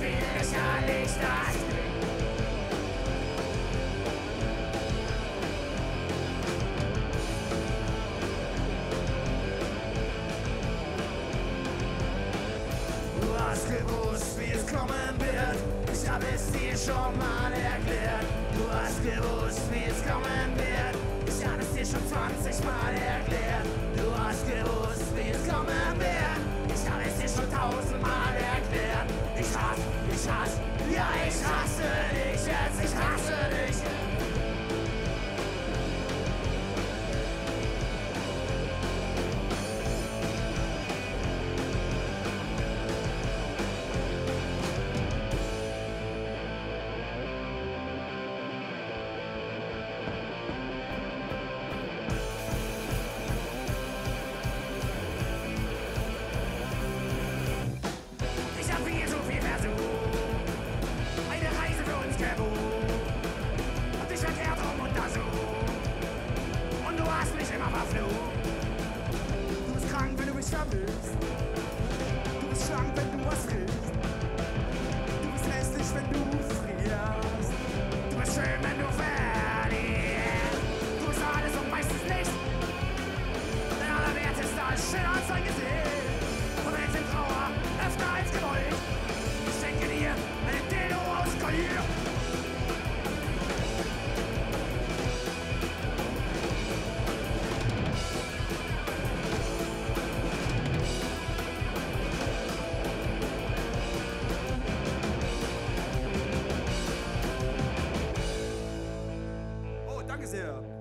Schon mal erklärt, du hast gewusst, wie es kommen wird. Ich hab es dir schon 20 Mal erklärt. Du hast gewusst, wie es kommen wird. Ich hab es dir schon 1000 Mal erklärt. Ich hasse, ja, ich hasse dich jetzt, ich hasse dich. Danke sehr.